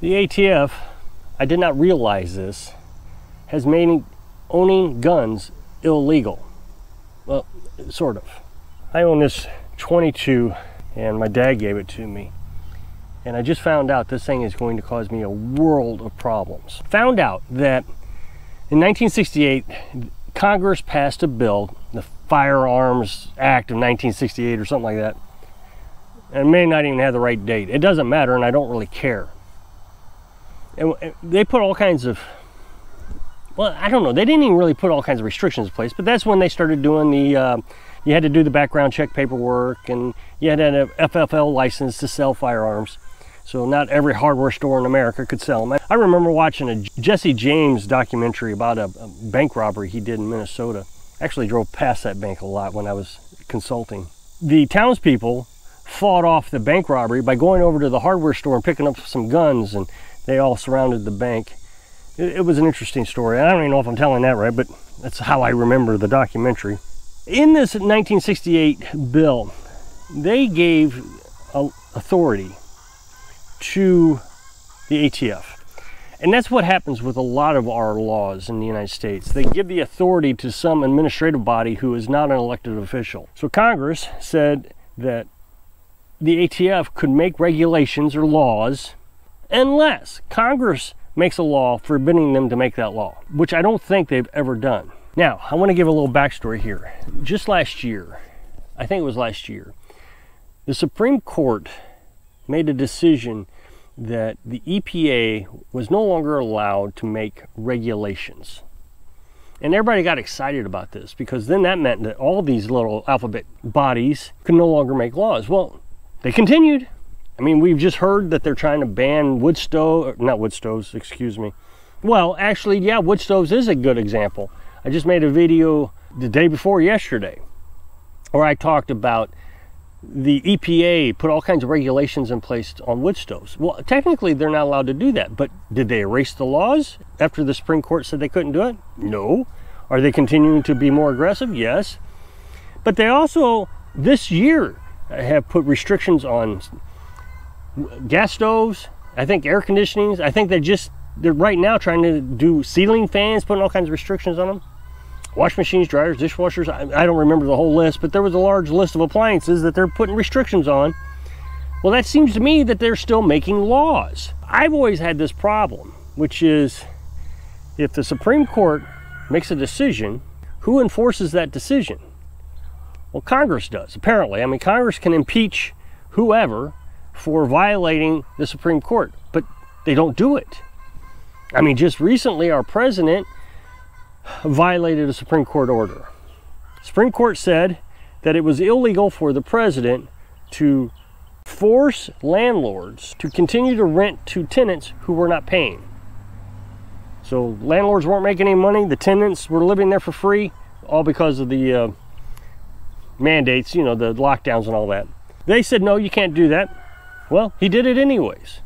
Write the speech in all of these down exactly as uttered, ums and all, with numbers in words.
The A T F, I did not realize this, has made owning guns illegal. Well, sort of. I own this twenty-two and my dad gave it to me. And I just found out this thing is going to cause me a world of problems. Found out that in nineteen sixty-eight, Congress passed a bill, the Firearms Act of nineteen sixty-eight or something like that. And it may not even have the right date. It doesn't matter and I don't really care. And they put all kinds of, well, I don't know, they didn't even really put all kinds of restrictions in place, but that's when they started doing the, uh, you had to do the background check paperwork and you had to have an F F L license to sell firearms. So not every hardware store in America could sell them. I remember watching a Jesse James documentary about a, a bank robbery he did in Minnesota. Actually drove past that bank a lot when I was consulting. The townspeople fought off the bank robbery by going over to the hardware store and picking up some guns, and they all surrounded the bank. It, it was an interesting story. I don't even know if I'm telling that right, but that's how I remember the documentary. In this nineteen sixty-eight bill, they gave authority to the A T F. And that's what happens with a lot of our laws in the United States. They give the authority to some administrative body who is not an elected official. So Congress said that the A T F could make regulations or laws unless Congress makes a law forbidding them to make that law, which I don't think they've ever done. Now, I want to give a little backstory here. Just last year, I think it was last year, the Supreme Court made a decision that the E P A was no longer allowed to make regulations. And everybody got excited about this because then that meant that all these little alphabet bodies could no longer make laws. Well, they continued. I mean, we've just heard that they're trying to ban wood stove, not wood stoves, excuse me. Well, actually, yeah, wood stoves is a good example. I just made a video the day before yesterday where I talked about the E P A put all kinds of regulations in place on wood stoves. Well, technically they're not allowed to do that, but did they erase the laws after the Supreme Court said they couldn't do it? No. Are they continuing to be more aggressive? Yes. But they also, this year, have put restrictions on gas stoves, I think air conditionings. I think they just, they're right now trying to do ceiling fans, putting all kinds of restrictions on them. Wash machines, dryers, dishwashers, I don't remember the whole list, but there was a large list of appliances that they're putting restrictions on. Well, that seems to me that they're still making laws. I've always had this problem, which is if the Supreme Court makes a decision, who enforces that decision? Well, Congress does, apparently. I mean, Congress can impeach whoever for violating the Supreme Court, but they don't do it. I mean, just recently our president violated a Supreme Court order. Supreme Court said that it was illegal for the president to force landlords to continue to rent to tenants who were not paying. So landlords weren't making any money, the tenants were living there for free, all because of the uh, mandates, you know, the lockdowns and all that. They said, no, you can't do that. Well, he did it anyways.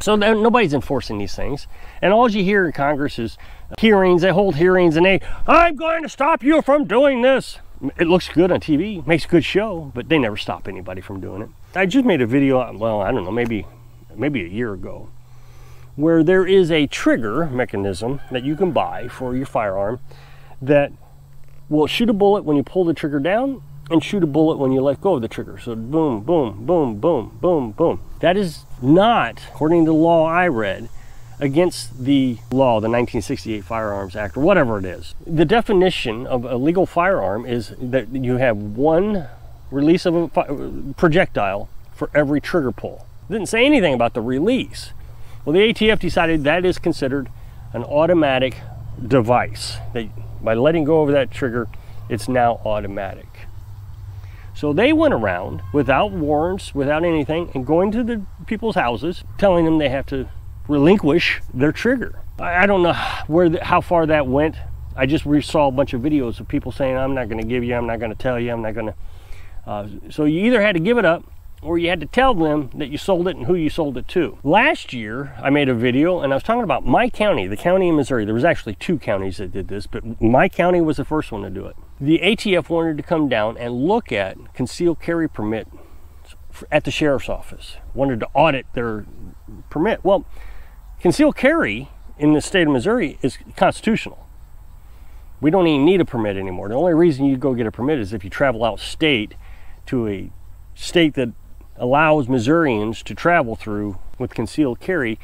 So nobody's enforcing these things. And all you hear in Congress is hearings, they hold hearings and they, I'm going to stop you from doing this. It looks good on T V, makes a good show, but they never stop anybody from doing it. I just made a video, well, I don't know, maybe, maybe a year ago, where there is a trigger mechanism that you can buy for your firearm that will shoot a bullet when you pull the trigger down and shoot a bullet when you let go of the trigger. So boom, boom, boom, boom, boom, boom. That is not, according to the law I read, against the law, the nineteen sixty-eight Firearms Act, or whatever it is. The definition of a legal firearm is that you have one release of a projectile for every trigger pull. It didn't say anything about the release. Well, the A T F decided that is considered an automatic device. They, by letting go of that trigger, it's now automatic. So they went around without warrants, without anything, and going to the people's houses, telling them they have to relinquish their trigger. I don't know where, the, how far that went. I just saw a bunch of videos of people saying, I'm not gonna give you, I'm not gonna tell you, I'm not gonna. Uh, so you either had to give it up or you had to tell them that you sold it and who you sold it to. Last year, I made a video and I was talking about my county, the county in Missouri. There was actually two counties that did this, but my county was the first one to do it. The A T F wanted to come down and look at concealed carry permit at the sheriff's office, wanted to audit their permit. Well, concealed carry in the state of Missouri is constitutional. We don't even need a permit anymore. The only reason you go get a permit is if you travel out state to a state that allows Missourians to travel through with concealed carry.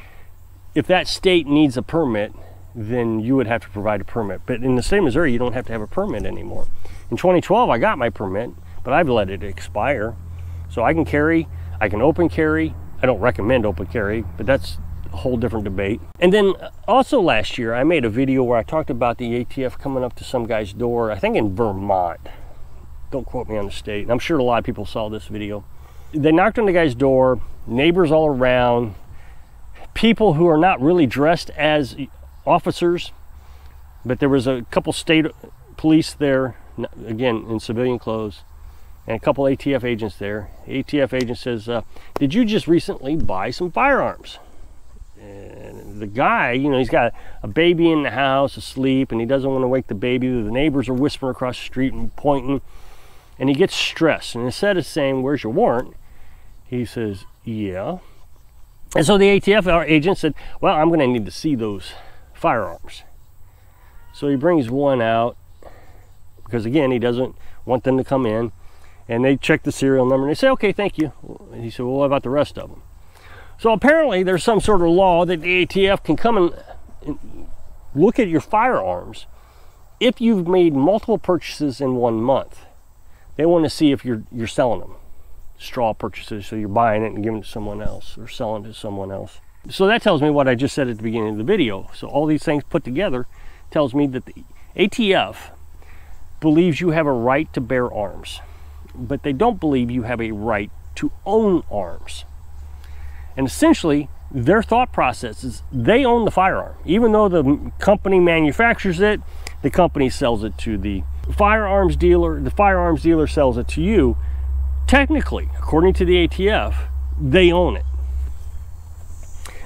If that state needs a permit, then you would have to provide a permit. But in the state of Missouri, you don't have to have a permit anymore. In twenty twelve, I got my permit, but I've let it expire. So I can carry, I can open carry. I don't recommend open carry, but that's a whole different debate. And then also last year, I made a video where I talked about the A T F coming up to some guy's door, I think in Vermont. Don't quote me on the state. And I'm sure a lot of people saw this video. They knocked on the guy's door, neighbors all around, people who are not really dressed as officers, but there was a couple state police there, again, in civilian clothes, and a couple A T F agents there. The A T F agent says, uh, did you just recently buy some firearms? And the guy, you know, he's got a baby in the house asleep, and he doesn't want to wake the baby. The neighbors are whispering across the street and pointing, and he gets stressed. And instead of saying, where's your warrant? He says, yeah. And so the A T F agent said, well, I'm going to need to see those firearms. So he brings one out, because again, he doesn't want them to come in. And they check the serial number, and they say, okay, thank you. And he said, well, what about the rest of them? So apparently there's some sort of law that the A T F can come and, and look at your firearms if you've made multiple purchases in one month. They want to see if you're, you're selling them. Straw purchases, so you're buying it and giving it to someone else or selling it to someone else. So that tells me what I just said at the beginning of the video. So all these things put together tells me that the A T F believes you have a right to bear arms, but they don't believe you have a right to own arms. And essentially, their thought process is they own the firearm. Even though the company manufactures it, the company sells it to the firearms dealer, the firearms dealer sells it to you. Technically, according to the A T F, they own it.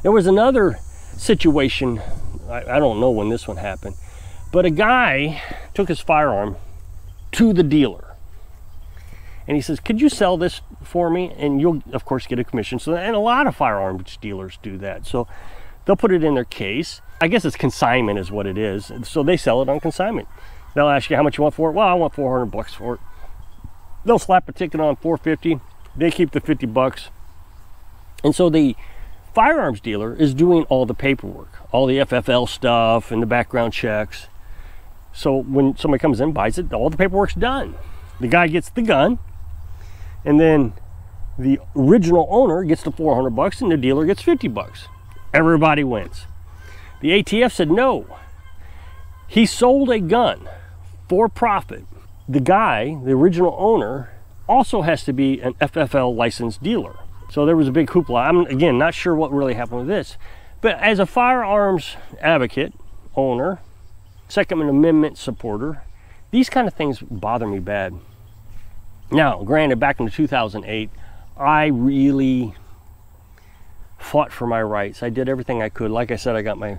There was another situation, I, I don't know when this one happened, but a guy took his firearm to the dealer. And he says, could you sell this for me? And you'll, of course, get a commission. So, and a lot of firearms dealers do that. So they'll put it in their case. I guess it's consignment is what it is. So they sell it on consignment. They'll ask you how much you want for it. Well, I want four hundred bucks for it. They'll slap a ticket on four fifty. They keep the fifty bucks. And so the firearms dealer is doing all the paperwork, all the F F L stuff and the background checks. So when somebody comes in, buys it, all the paperwork's done. The guy gets the gun, and then the original owner gets the four hundred bucks and the dealer gets fifty bucks. Everybody wins. The A T F said no. He sold a gun for profit. The guy, the original owner, also has to be an F F L licensed dealer. So there was a big hoopla. I'm, again, not sure what really happened with this. But as a firearms advocate, owner, Second Amendment supporter, these kind of things bother me bad. Now, granted, back in two thousand eight, I really fought for my rights. I did everything I could. Like I said, I got my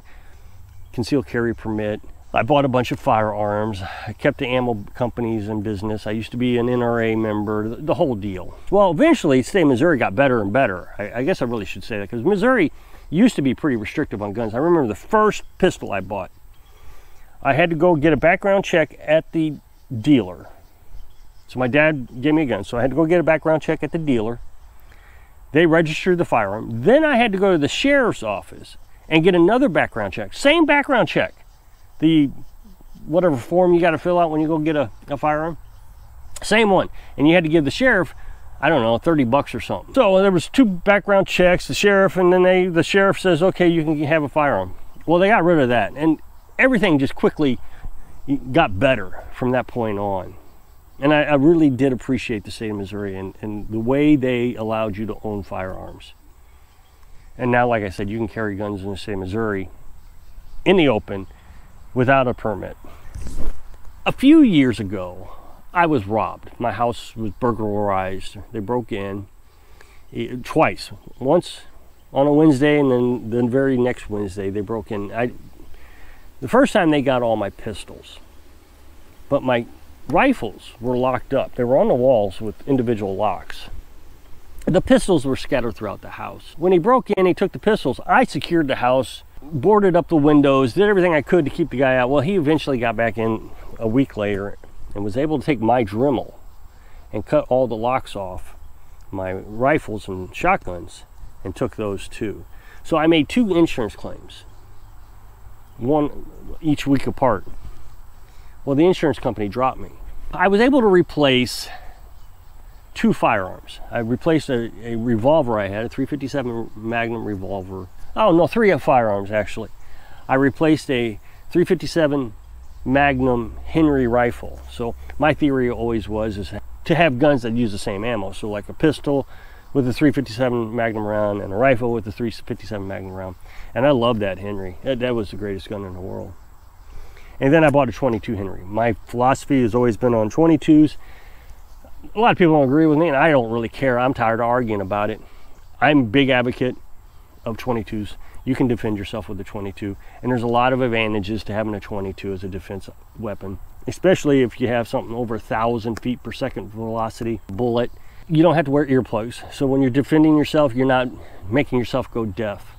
concealed carry permit. I bought a bunch of firearms. I kept the ammo companies in business. I used to be an N R A member, the whole deal. Well, eventually, the state of Missouri got better and better. I, I guess I really should say that, because Missouri used to be pretty restrictive on guns. I remember the first pistol I bought, I had to go get a background check at the dealer. So my dad gave me a gun, so I had to go get a background check at the dealer. They registered the firearm. Then I had to go to the sheriff's office and get another background check. Same background check. The whatever form you got to fill out when you go get a, a firearm. Same one. And you had to give the sheriff, I don't know, thirty bucks or something. So there was two background checks, the sheriff, and then they, the sheriff says, okay, you can have a firearm. Well, they got rid of that. And everything just quickly got better from that point on. And I, I really did appreciate the state of Missouri and, and the way they allowed you to own firearms. And now, like I said, you can carry guns in the state of Missouri in the open without a permit. A few years ago, I was robbed. My house was burglarized. They broke in twice. Once on a Wednesday, and then the very next Wednesday they broke in. I, The first time they got all my pistols, but my rifles were locked up. They were on the walls with individual locks. The pistols were scattered throughout the house. When he broke in, he took the pistols. I secured the house, boarded up the windows, did everything I could to keep the guy out. Well, he eventually got back in a week later and was able to take my Dremel and cut all the locks off my rifles and shotguns and took those too. So I made two insurance claims, one each week apart. Well, the insurance company dropped me. I was able to replace two firearms. I replaced a, a revolver I had, a three fifty-seven Magnum revolver. Oh no, three firearms actually. I replaced a three fifty-seven Magnum Henry rifle. So my theory always was is to have guns that use the same ammo. So like a pistol with a three fifty-seven Magnum round and a rifle with a three fifty-seven Magnum round. And I love that Henry. That, that was the greatest gun in the world. And then I bought a twenty-two Henry. My philosophy has always been on twenty-twos. A lot of people don't agree with me, and I don't really care. I'm tired of arguing about it. I'm a big advocate of twenty-twos. You can defend yourself with a twenty-two, and there's a lot of advantages to having a twenty-two as a defense weapon, especially if you have something over a thousand feet per second velocity bullet. You don't have to wear earplugs, so when you're defending yourself, you're not making yourself go deaf.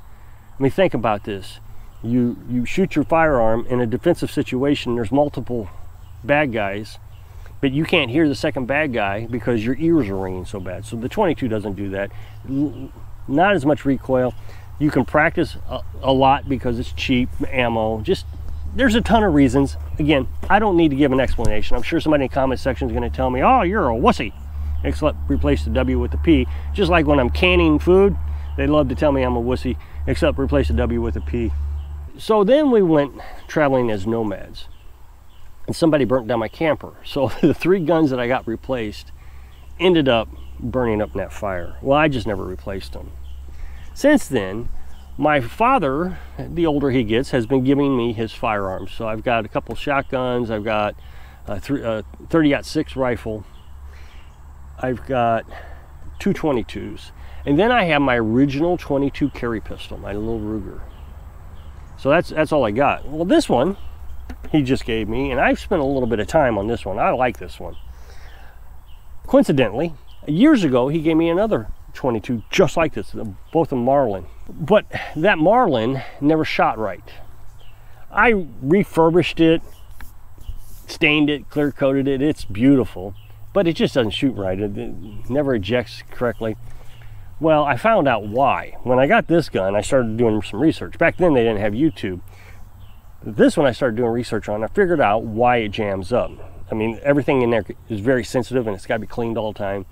I mean, think about this. You, you shoot your firearm in a defensive situation. There's multiple bad guys, but you can't hear the second bad guy because your ears are ringing so bad. So the twenty-two doesn't do that. Not as much recoil. You can practice a, a lot because it's cheap ammo. Just, there's a ton of reasons. Again, I don't need to give an explanation. I'm sure somebody in the comment section is going to tell me, oh, you're a wussy. Except replace the W with the P. Just like when I'm canning food, they love to tell me I'm a wussy, except replace the W with a P. So then we went traveling as nomads. And somebody burnt down my camper. So the three guns that I got replaced ended up burning up in that fire. Well, I just never replaced them. Since then, my father, the older he gets, has been giving me his firearms. So I've got a couple shotguns. I've got a thirty aught six rifle. I've got two twenty-twos. And then I have my original twenty-two carry pistol, my little Ruger. So that's, that's all I got. Well, this one, he just gave me, and I've spent a little bit of time on this one. I like this one. Coincidentally, years ago, he gave me another twenty-two just like this, both a Marlin. But that Marlin never shot right. I refurbished it, stained it, clear coated it. It's beautiful, but it just doesn't shoot right. It, it never ejects correctly. Well, I found out why. When I got this gun, I started doing some research. Back then, they didn't have YouTube. This one I started doing research on. I figured out why it jams up. I mean, everything in there is very sensitive and it's got to be cleaned all the time.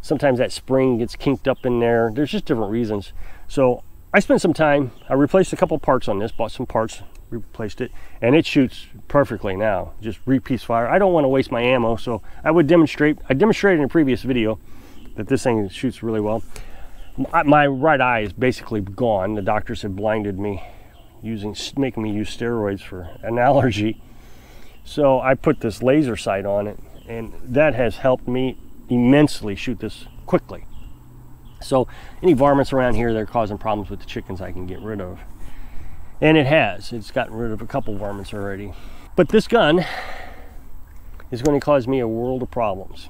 Sometimes that spring gets kinked up in there. There's just different reasons. So I spent some time. I replaced a couple parts on this, bought some parts, replaced it, and it shoots perfectly now. Just re-piece fire. I don't want to waste my ammo, so I would demonstrate. I demonstrated in a previous video that this thing shoots really well. My right eye is basically gone. The doctors had blinded me, using making me use steroids for an allergy. So I put this laser sight on it, and that has helped me immensely shoot this quickly. So any varmints around here that are causing problems with the chickens, I can get rid of. And it has. It's gotten rid of a couple varmints already. But this gun is going to cause me a world of problems.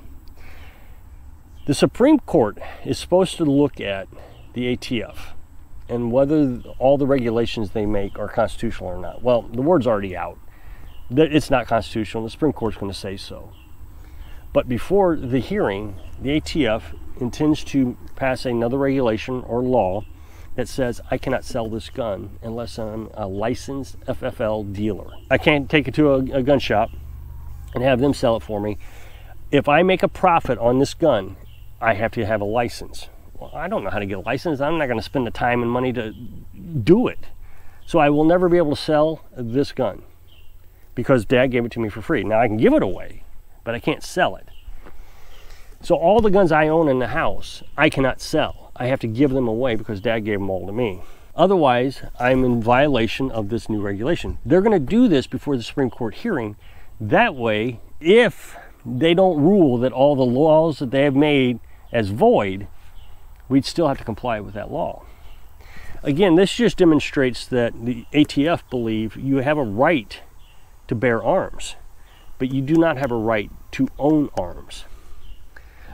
The Supreme Court is supposed to look at the A T F and whether all the regulations they make are constitutional or not. Well, the word's already out that it's not constitutional. The Supreme Court's going to say so. But before the hearing, the A T F intends to pass another regulation or law that says I cannot sell this gun unless I'm a licensed F F L dealer. I can't take it to a, a gun shop and have them sell it for me. If I make a profit on this gun, I have to have a license. Well, I don't know how to get a license. I'm not going to spend the time and money to do it. So I will never be able to sell this gun because Dad gave it to me for free. Now I can give it away, but I can't sell it. So all the guns I own in the house, I cannot sell. I have to give them away because Dad gave them all to me. Otherwise, I'm in violation of this new regulation. They're going to do this before the Supreme Court hearing. That way, if they don't rule that all the laws that they have made as void, we'd still have to comply with that law. Again, this just demonstrates that the A T F believe you have a right to bear arms, but you do not have a right to own arms.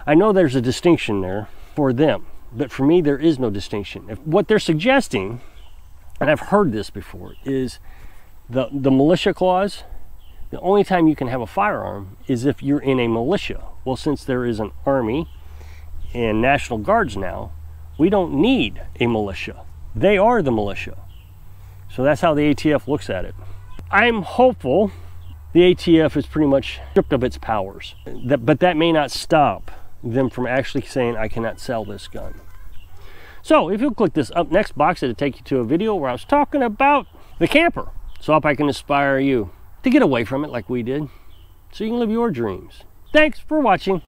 I know there's a distinction there. for them. But for me, there is no distinction. If what they're suggesting, and I've heard this before, is the, the militia clause. The only time you can have a firearm is if you're in a militia. Well, since there is an army and National Guards now, we don't need a militia. They are the militia. So that's how the A T F looks at it. I'm hopeful the A T F is pretty much stripped of its powers, but that may not stop them from actually saying, I cannot sell this gun. So if you'll click this up next box, it'll take you to a video where I was talking about the camper. So I hope I can inspire you to get away from it like we did, so you can live your dreams. Thanks for watching.